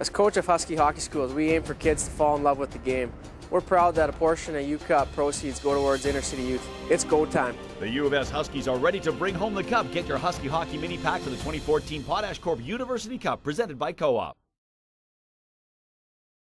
As coach of Husky Hockey Schools, we aim for kids to fall in love with the game. We're proud that a portion of U-Cup proceeds go towards inner city youth. It's go time. The U of S Huskies are ready to bring home the cup. Get your Husky Hockey mini pack for the 2014 PotashCorp University Cup presented by Co-op.